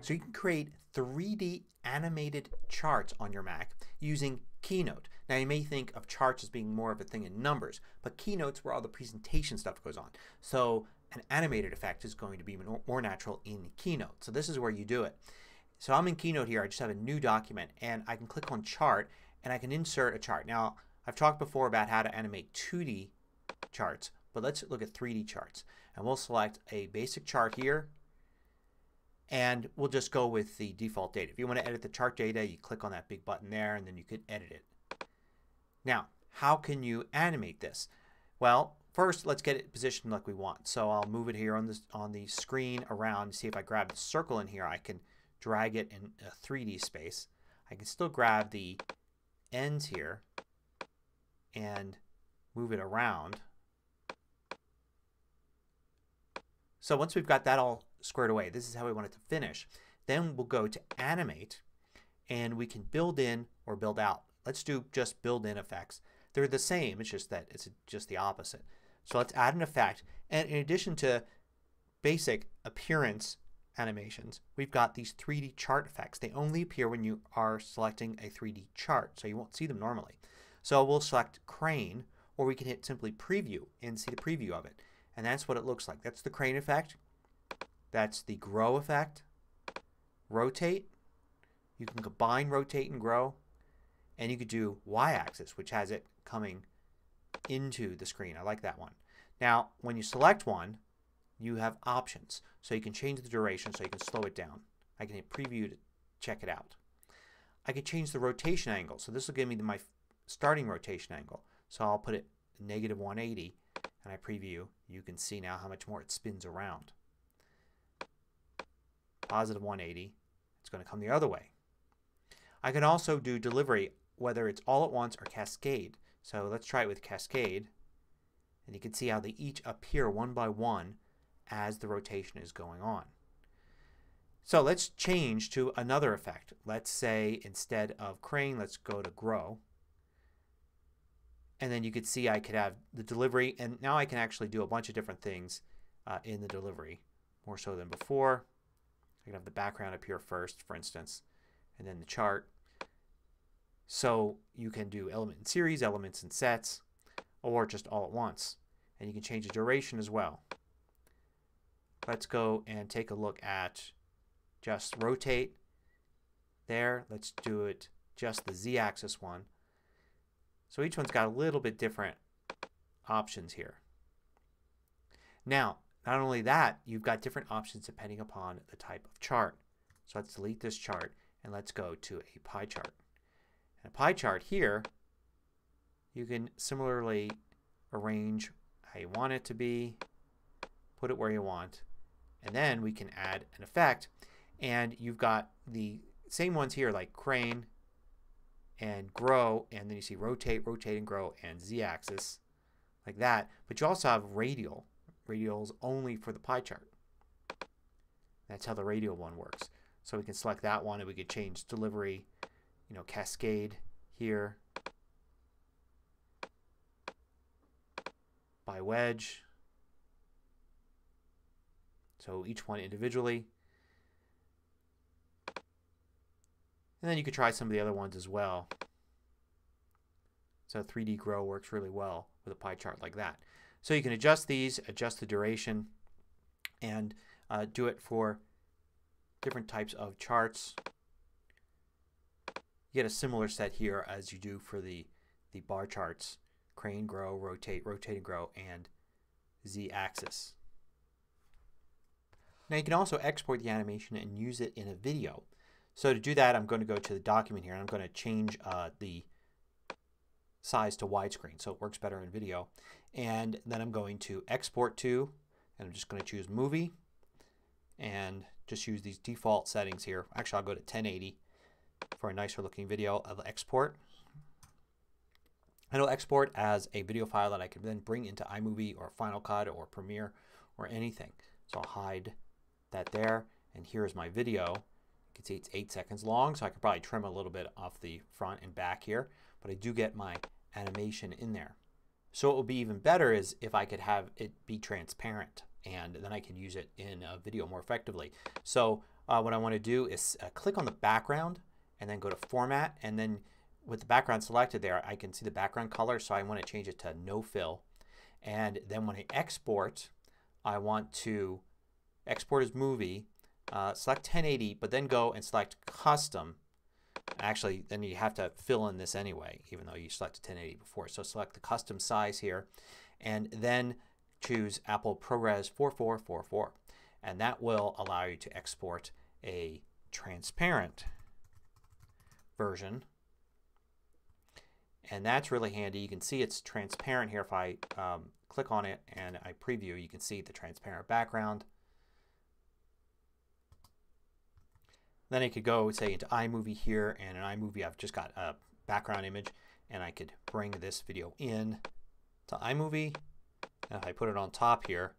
So you can create 3D animated charts on your Mac using Keynote. Now you may think of charts as being more of a thing in numbers, but Keynote's where all the presentation stuff goes on. So an animated effect is going to be more natural in Keynote. So this is where you do it. So I'm in Keynote here. I just have a new document and I can click on chart and I can insert a chart. Now I've talked before about how to animate 2D charts, but let's look at 3D charts. And we'll select a basic chart here. And we'll just go with the default data. If you want to edit the chart data, you click on that big button there and then you can edit it. Now how can you animate this? Well, first let's get it positioned like we want. So I'll move it here on the screen around. See if I grab the circle in here I can drag it in a 3D space. I can still grab the ends here and move it around. So once we've got that all squared away, this is how we want it to finish. Then we'll go to animate and we can build in or build out. Let's do just build in effects. They're the same, it's just that it's just the opposite. So let's add an effect, and in addition to basic appearance animations we've got these 3D chart effects. They only appear when you are selecting a 3D chart, so you won't see them normally. So we'll select crane, or we can hit simply preview and see the preview of it. And that's what it looks like. That's the crane effect. That's the grow effect. Rotate. You can combine rotate and grow. And you could do y-axis, which has it coming into the screen. I like that one. Now when you select one you have options. So you can change the duration, so you can slow it down. I can hit preview to check it out. I can change the rotation angle. So this will give me my starting rotation angle. So I'll put it negative 180 and I preview. You can see now how much more it spins around. Positive 180. It's going to come the other way. I can also do delivery, whether it's all at once or cascade. So let's try it with cascade. And you can see how they each appear one by one as the rotation is going on. So let's change to another effect. Let's say instead of crane let's go to grow. And then you could see I could have the delivery, and now I can actually do a bunch of different things in the delivery more so than before. I can have the background appear first, for instance, and then the chart. So you can do element in series, elements in sets, or just all at once. And you can change the duration as well. Let's go and take a look at just rotate there. Let's do it just the z-axis one. So each one's got a little bit different options here. Now not only that, you've got different options depending upon the type of chart. So let's delete this chart and let's go to a pie chart. And a pie chart here you can similarly arrange how you want it to be, put it where you want, and then we can add an effect. And you've got the same ones here like crane and grow, and then you see rotate, rotate and grow, and z-axis like that. But you also have radial. Radial is only for the pie chart. That's how the radial one works. So we can select that one and we can change delivery, you know, cascade here, by wedge. So each one individually. And then you could try some of the other ones as well. So 3D grow works really well with a pie chart like that. So you can adjust these, adjust the duration, and do it for different types of charts. You get a similar set here as you do for the bar charts. Crane, grow, rotate, rotate and grow, and z-axis. Now you can also export the animation and use it in a video. So to do that I'm going to go to the document here and I'm going to change the size to widescreen so it works better in video. And then I'm going to export to, and I'm just going to choose movie and just use these default settings here. Actually I'll go to 1080 for a nicer looking video. I'll export. It'll export as a video file that I can then bring into iMovie or Final Cut or Premiere or anything. So I'll hide that there, and here's my video. You can see it's 8 seconds long, so I could probably trim a little bit off the front and back here, but I do get my animation in there. So what would be even better is if I could have it be transparent. and then I can use it in a video more effectively. So what I want to do is click on the background and then go to Format, and then with the background selected there I can see the background color, so I want to change it to no fill. And then when I export, I want to export as movie, select 1080, but then go and select custom. Actually then you have to fill in this anyway even though you selected 1080 before. So select the custom size here and then choose Apple ProRes 4444, and that will allow you to export a transparent version. And that's really handy. You can see it's transparent here. If I click on it and I preview, you can see the transparent background. Then I could go say into iMovie here, and in iMovie I've just got a background image, and I could bring this video in to iMovie. Now if I put it on top here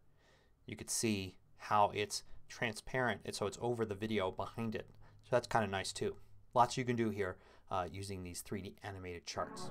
you could see how it's transparent, and so it's over the video behind it. So that's kind of nice too. Lots you can do here using these 3D animated charts.